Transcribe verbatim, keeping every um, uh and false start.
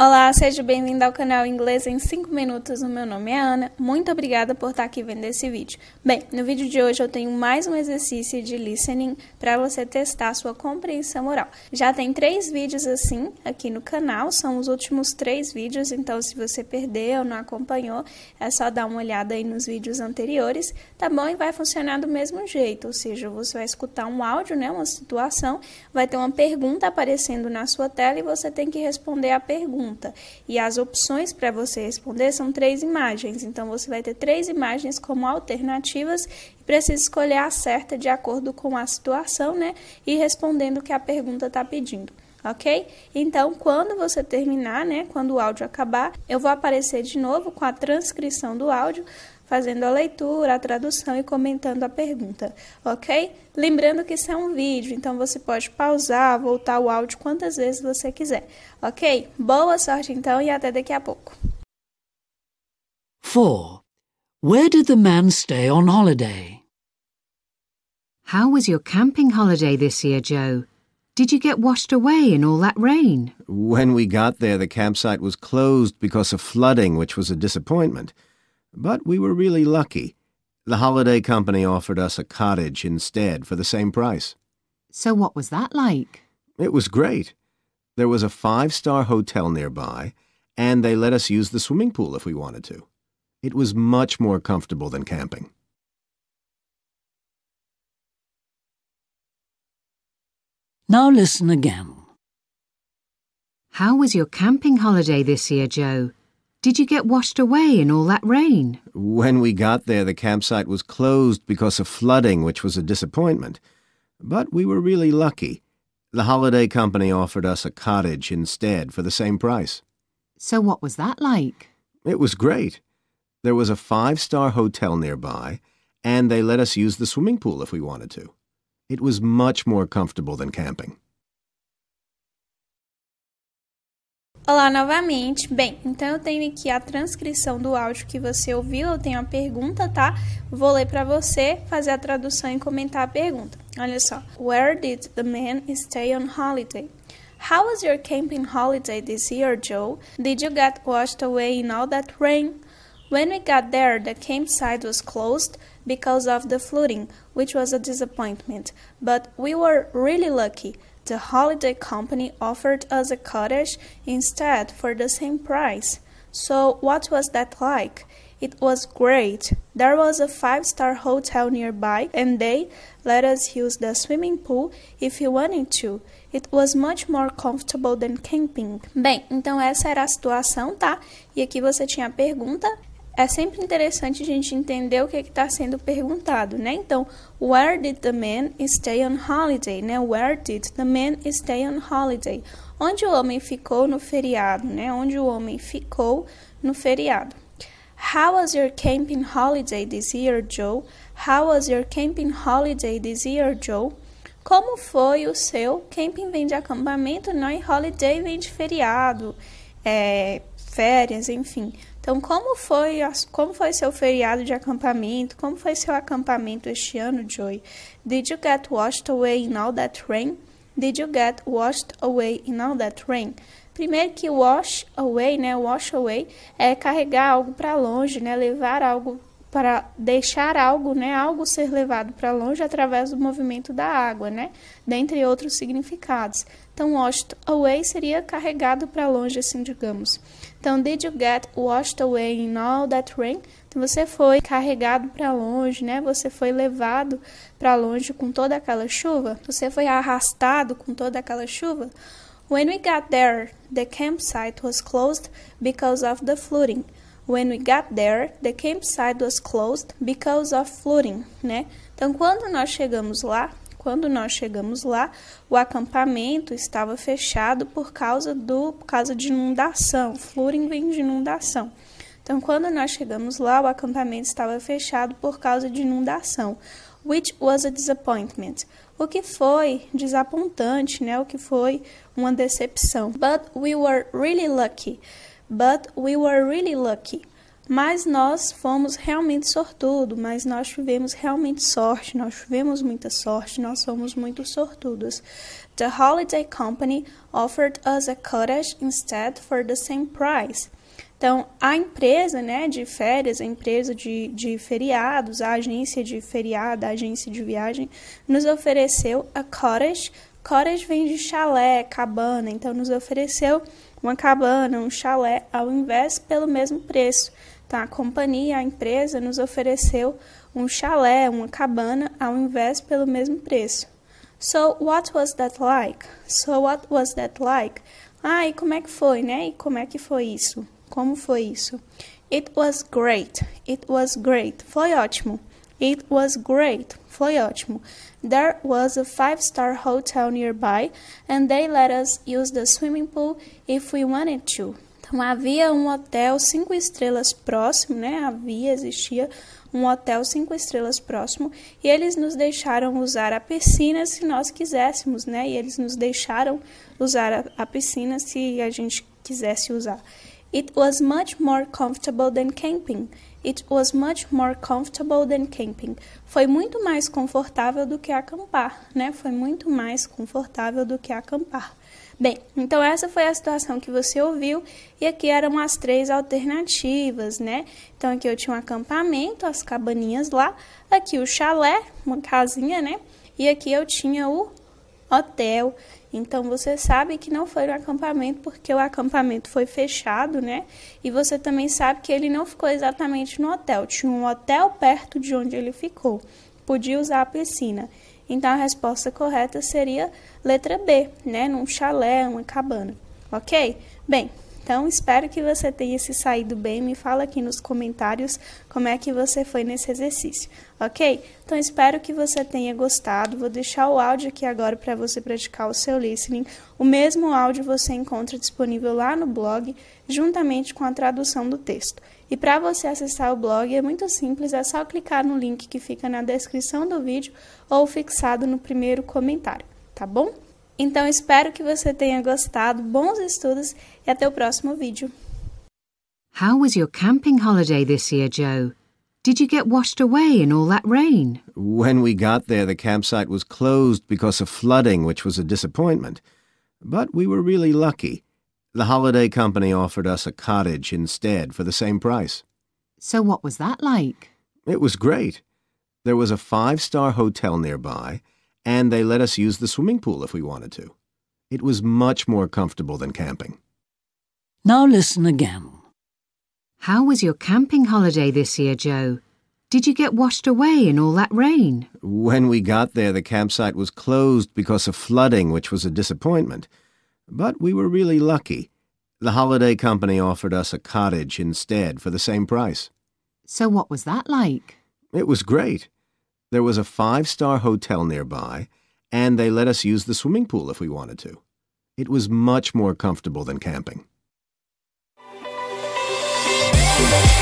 Olá, seja bem-vindo ao canal Inglês em cinco minutos, o meu nome é Ana, muito obrigada por estar aqui vendo esse vídeo. Bem, no vídeo de hoje eu tenho mais um exercício de listening para você testar sua compreensão oral. Já tem três vídeos assim aqui no canal, são os últimos três vídeos, então se você perdeu ou não acompanhou, é só dar uma olhada aí nos vídeos anteriores, tá bom? E vai funcionar do mesmo jeito, ou seja, você vai escutar um áudio, né, uma situação, vai ter uma pergunta aparecendo na sua tela e você tem que responder a pergunta. E as opções para você responder são três imagens, então você vai ter três imagens como alternativas e precisa escolher a certa de acordo com a situação, né? E respondendo o que a pergunta está pedindo, ok? Então, quando você terminar, né? Quando o áudio acabar, eu vou aparecer de novo com a transcrição do áudio, fazendo a leitura, a tradução e comentando a pergunta, ok? Lembrando que isso é um vídeo, então você pode pausar, voltar o áudio quantas vezes você quiser, ok? Boa sorte então e até daqui a pouco. four. Where did the man stay on holiday? How was your camping holiday this year, Joe? Did you get washed away in all that rain? When we got there, the campsite was closed because of flooding, which was a disappointment. But we were really lucky. The holiday company offered us a cottage instead for the same price. So what was that like? It was great. There was a five-star hotel nearby, and they let us use the swimming pool if we wanted to. It was much more comfortable than camping. Now listen again. How was your camping holiday this year, Joe? Did you get washed away in all that rain? When we got there, the campsite was closed because of flooding, which was a disappointment. But we were really lucky. The holiday company offered us a cottage instead for the same price. So what was that like? It was great. There was a five-star hotel nearby, and they let us use the swimming pool if we wanted to. It was much more comfortable than camping. Olá novamente. Bem, então eu tenho aqui a transcrição do áudio que você ouviu, eu tenho a pergunta, tá? Vou ler para você, fazer a tradução e comentar a pergunta. Olha só. Where did the man stay on holiday? How was your camping holiday this year, Joe? Did you get washed away in all that rain? When we got there, the campsite was closed because of the flooding, which was a disappointment. But we were really lucky. The holiday company offered us a cottage instead for the same price. So what was that like? It was great. There was a five-star hotel nearby and they let us use the swimming pool if we wanted to. It was much more comfortable than camping. Bem, então essa era a situação, tá? E aqui você tinha a pergunta. É sempre interessante a gente entender o que está sendo perguntado, né? Então, where did the man stay on holiday, né? Where did the man stay on holiday? Onde o homem ficou no feriado, né? Onde o homem ficou no feriado. How was your camping holiday this year, Joe? How was your camping holiday this year, Joe? Como foi o seu? Camping vem de acampamento, não? E holiday vem de feriado, é, férias, enfim. Então, como foi, como foi seu feriado de acampamento? Como foi seu acampamento este ano, Joey? Did you get washed away in all that rain? Did you get washed away in all that rain? Primeiro que wash away, né? Wash away é carregar algo para longe, né? Levar algo para deixar algo, né? Algo ser levado para longe através do movimento da água, né? Dentre outros significados. Então, washed away seria carregado para longe, assim, digamos. Então, did you get washed away in all that rain? Então, você foi carregado para longe, né? Você foi levado para longe com toda aquela chuva? Você foi arrastado com toda aquela chuva? When we got there, the campsite was closed because of the flooding. When we got there, the campsite was closed because of flooding, né? Então, quando nós chegamos lá... Quando nós chegamos lá, o acampamento estava fechado por causa do por causa de inundação. Flooding vem de inundação. Então, quando nós chegamos lá, o acampamento estava fechado por causa de inundação. Which was a disappointment. O que foi desapontante, né? O que foi uma decepção. But we were really lucky. But we were really lucky. mas nós fomos realmente sortudos, mas nós tivemos realmente sorte, nós tivemos muita sorte, nós fomos muito sortudos. The holiday company offered us a cottage instead for the same price. Então, a empresa, né, de férias, a empresa de, de feriados, a agência de feriado, a agência de viagem, nos ofereceu a cottage. Cottage vem de chalé, cabana, então nos ofereceu uma cabana, um chalé, ao invés pelo mesmo preço. Então, a companhia, a empresa, nos ofereceu um chalé, uma cabana, ao invés pelo mesmo preço. So, what was that like? So, what was that like? Ah, e como é que foi, né? E como é que foi isso? Como foi isso? It was great. It was great. Foi ótimo. It was great. Foi ótimo. There was a five-star hotel nearby and they let us use the swimming pool if we wanted to. Então, havia um hotel cinco estrelas próximo, né? Havia, existia um hotel cinco estrelas próximo e eles nos deixaram usar a piscina se nós quiséssemos, né? E eles nos deixaram usar a, a piscina se a gente quisesse usar. It was much more comfortable than camping. It was much more comfortable than camping. Foi muito mais confortável do que acampar, né? Foi muito mais confortável do que acampar. Bem, então essa foi a situação que você ouviu e aqui eram as três alternativas, né? Então aqui eu tinha um acampamento, as cabaninhas lá, aqui o chalé, uma casinha, né? E aqui eu tinha o hotel. Então, você sabe que não foi no acampamento, porque o acampamento foi fechado, né? E você também sabe que ele não ficou exatamente no hotel. Tinha um hotel perto de onde ele ficou. Podia usar a piscina. Então, a resposta correta seria letra B, né? Num chalé, uma cabana. Ok? Bem, então, espero que você tenha se saído bem. Me fala aqui nos comentários como é que você foi nesse exercício. Ok? Então, espero que você tenha gostado. Vou deixar o áudio aqui agora para você praticar o seu listening. O mesmo áudio você encontra disponível lá no blog, juntamente com a tradução do texto. E para você acessar o blog é muito simples, é só clicar no link que fica na descrição do vídeo ou fixado no primeiro comentário, tá bom? Então, espero que você tenha gostado. Bons estudos e até o próximo vídeo. How was your camping holiday this year, Joe? Did you get washed away in all that rain? When we got there, the campsite was closed because of flooding, which was a disappointment. But we were really lucky. The holiday company offered us a cottage instead for the same price. So what was that like? It was great. There was a five-star hotel nearby, and they let us use the swimming pool if we wanted to. It was much more comfortable than camping. Now listen again. How was your camping holiday this year, Joe? Did you get washed away in all that rain? When we got there, the campsite was closed because of flooding, which was a disappointment. But we were really lucky. The holiday company offered us a cottage instead for the same price. So what was that like? It was great. There was a five-star hotel nearby, and they let us use the swimming pool if we wanted to. It was much more comfortable than camping. We'll be right back.